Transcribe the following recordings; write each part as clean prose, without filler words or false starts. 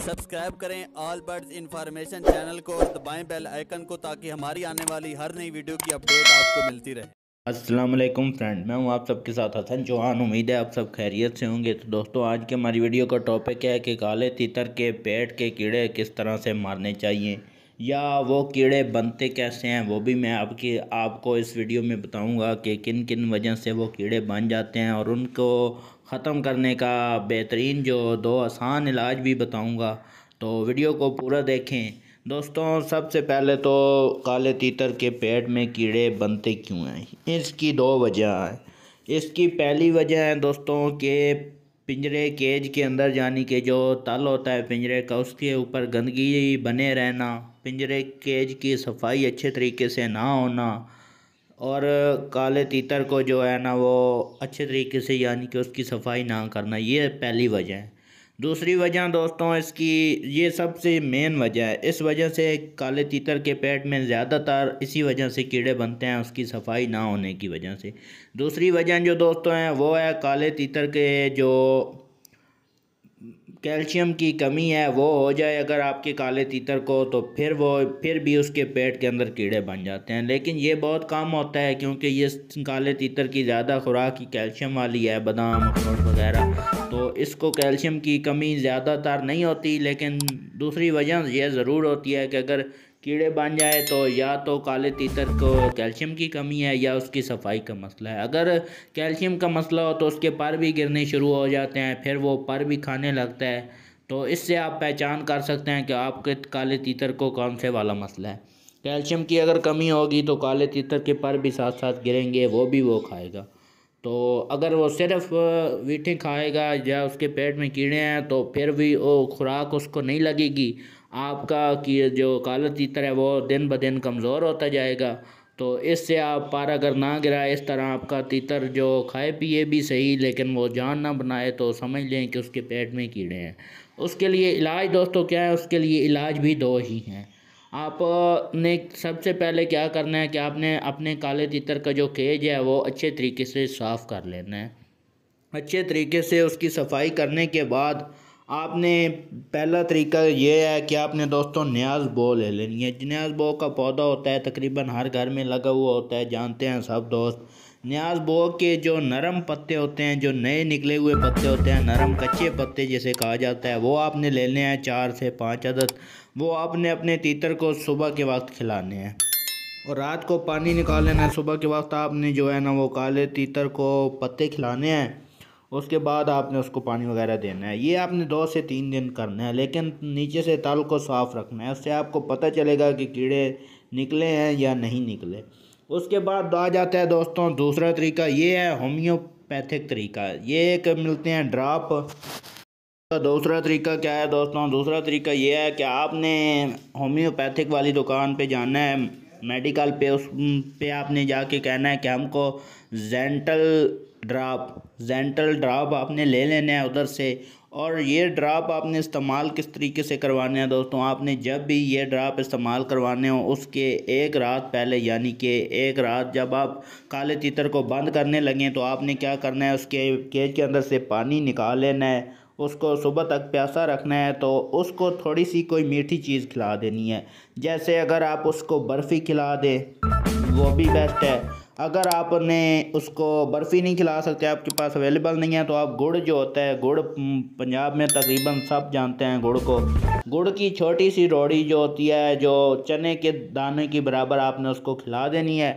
Subscribe करें all birds information channel को और दबाएं बेल आइकन को ताकि हमारी आने वाली हर नई वीडियो की अपडेट आपको मिलती रहे। अस्सलाम वालेकुम फ्रेंड, मैं हूँ आप सबके साथ हसन चौहान। उम्मीद है आप सब खैरियत से होंगे। तो दोस्तों, आज की हमारी वीडियो का टॉपिक है कि काले तीतर के पेट के कीड़े किस तरह से मारने चाहिए या वो कीड़े बनते कैसे हैं, वो भी मैं आपको इस वीडियो में बताऊंगा कि किन किन वजह से वो कीड़े बन जाते हैं और उनको ख़त्म करने का बेहतरीन जो दो आसान इलाज भी बताऊंगा। तो वीडियो को पूरा देखें। दोस्तों, सबसे पहले तो काले तीतर के पेट में कीड़े बनते क्यों हैं, इसकी दो वजह हैं। इसकी पहली वजह है दोस्तों के पिंजरे केज के अंदर जाने के जो तल होता है पिंजरे का, उसके ऊपर गंदगी बने रहना, पिंजरे केज की सफाई अच्छे तरीके से ना होना और काले तीतर को जो है ना वो अच्छे तरीके से यानी कि उसकी सफाई ना करना, ये पहली वजह है। दूसरी वजह दोस्तों इसकी, ये सबसे मेन वजह है, इस वजह से काले तीतर के पेट में ज़्यादातर इसी वजह से कीड़े बनते हैं, उसकी सफाई ना होने की वजह से। दूसरी वजह जो दोस्तों है वो है काले तीतर के जो कैल्शियम की कमी है वो हो जाए अगर आपके काले तीतर को, तो फिर भी उसके पेट के अंदर कीड़े बन जाते हैं। लेकिन ये बहुत कम होता है क्योंकि ये काले तीतर की ज़्यादा खुराक ही कैल्शियम वाली है, बादाम अखरोट वगैरह, तो इसको कैल्शियम की कमी ज़्यादातर नहीं होती। लेकिन दूसरी वजह यह ज़रूर होती है कि अगर कीड़े बन जाए तो या तो काले तीतर को कैल्शियम की कमी है या उसकी सफाई का मसला है। अगर कैल्शियम का मसला हो तो उसके पर भी गिरने शुरू हो जाते हैं, फिर वो पर भी खाने लगता है। तो इससे आप पहचान कर सकते हैं कि आपके काले तीतर को कौन से वाला मसला है। कैल्शियम की अगर कमी होगी तो काले तीतर के पर भी साथ साथ गिरेंगे, वो भी वो खाएगा। तो अगर वो सिर्फ वीटें खाएगा या उसके पेट में कीड़े हैं तो फिर भी वो खुराक उसको नहीं लगेगी, आपका की जो काला तीतर है वो दिन ब दिन कमज़ोर होता जाएगा। तो इससे आप पारा अगर ना गिराए, इस तरह आपका तीतर जो खाए पिए भी सही लेकिन वो जान ना बनाए, तो समझ लें कि उसके पेट में कीड़े हैं। उसके लिए इलाज दोस्तों क्या है, उसके लिए इलाज भी दो ही हैं। आपने सबसे पहले क्या करना है कि आपने अपने काले तीतर का जो केज है वो अच्छे तरीके से साफ़ कर लेना है। अच्छे तरीके से उसकी सफाई करने के बाद आपने पहला तरीका ये है कि आपने दोस्तों न्याज़ बो ले लेनी है। न्याज़ बो का पौधा होता है तकरीबन हर घर में लगा हुआ होता है, जानते हैं सब दोस्त। न्याज़ बो के जो नरम पत्ते होते हैं, जो नए निकले हुए पत्ते होते हैं, नरम कच्चे पत्ते जिसे कहा जाता है, वो आपने लेने हैं 4 से 5 अदद। वो आपने अपने तीतर को सुबह के वक्त खिलाने हैं और रात को पानी निकाल लेना है। सुबह के वक्त आपने जो है ना वो काले तीतर को पत्ते खिलाने हैं, उसके बाद आपने उसको पानी वगैरह देना है। ये आपने 2 से 3 दिन करना है, लेकिन नीचे से तल को साफ़ रखना है, उससे आपको पता चलेगा कि कीड़े निकले हैं या नहीं निकले। उसके बाद आ जाता है दोस्तों दूसरा तरीका, ये है होम्योपैथिक तरीका। ये एक मिलते हैं ड्राप। दूसरा तरीका क्या है दोस्तों, दूसरा तरीका ये है कि आपने होम्योपैथिक वाली दुकान पर जाना है, मेडिकल पे, उस पे आपने जाके कहना है कि हमको जेंटल ड्राप आपने ले लेना है उधर से। और ये ड्राप आपने इस्तेमाल किस तरीके से करवाने हैं दोस्तों, आपने जब भी ये ड्राप इस्तेमाल करवाने हो उसके 1 रात पहले, यानी कि 1 रात जब आप काले तीतर को बंद करने लगें तो आपने क्या करना है, उसके केज के अंदर से पानी निकाल लेना है, उसको सुबह तक प्यासा रखना है। तो उसको थोड़ी सी कोई मीठी चीज़ खिला देनी है, जैसे अगर आप उसको बर्फ़ी खिला दें वो भी बेस्ट है। अगर आपने उसको बर्फ़ी नहीं खिला सकते, आपके पास अवेलेबल नहीं है, तो आप गुड़ जो होता है, गुड़ पंजाब में तकरीबन सब जानते हैं गुड़ को, गुड़ की छोटी सी रोड़ी जो होती है जो चने के दाने की बराबर, आपने उसको खिला देनी है।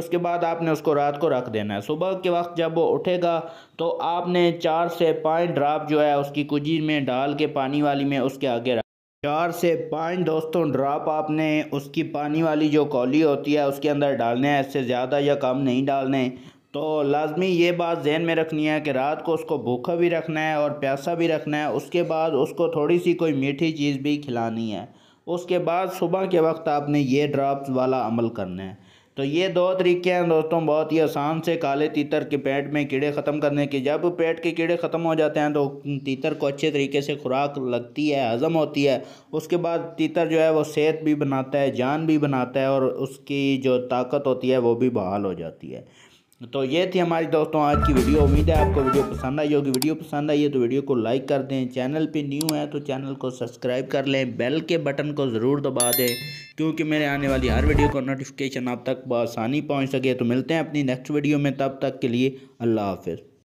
उसके बाद आपने उसको रात को रख देना है। सुबह के वक्त जब वो उठेगा तो आपने 4 से 5 ड्राप जो है उसकी कुजी में डाल के पानी वाली में उसके आगे रख, 4 से 5 दोस्तों ड्राप आपने उसकी पानी वाली जो कौली होती है उसके अंदर डालने हैं, इससे ज़्यादा या कम नहीं डालने। तो लाजमी ये बात जहन में रखनी है कि रात को उसको भूखा भी रखना है और प्यासा भी रखना है। उसके बाद उसको थोड़ी सी कोई मीठी चीज़ भी खिलानी है। उसके बाद सुबह के वक्त आपने ये ड्राप्स वाला अमल करना है। तो ये दो तरीके हैं दोस्तों बहुत ही आसान से काले तीतर के पेट में कीड़े ख़त्म करने के। जब पेट के कीड़े ख़त्म हो जाते हैं तो तीतर को अच्छे तरीके से खुराक लगती है, हज़म होती है। उसके बाद तीतर जो है वो सेहत भी बनाता है, जान भी बनाता है और उसकी जो ताकत होती है वो भी बहाल हो जाती है। तो ये थी हमारी दोस्तों आज की वीडियो। उम्मीद है आपको वीडियो पसंद आई होगी। वीडियो पसंद आई है तो वीडियो को लाइक कर दें। चैनल पे न्यू है तो चैनल को सब्सक्राइब कर लें। बेल के बटन को ज़रूर दबा दें क्योंकि मेरे आने वाली हर वीडियो का नोटिफिकेशन आप तक बआसानी पहुंच सके। तो मिलते हैं अपनी नेक्स्ट वीडियो में, तब तक के लिए अल्लाह हाफिज़।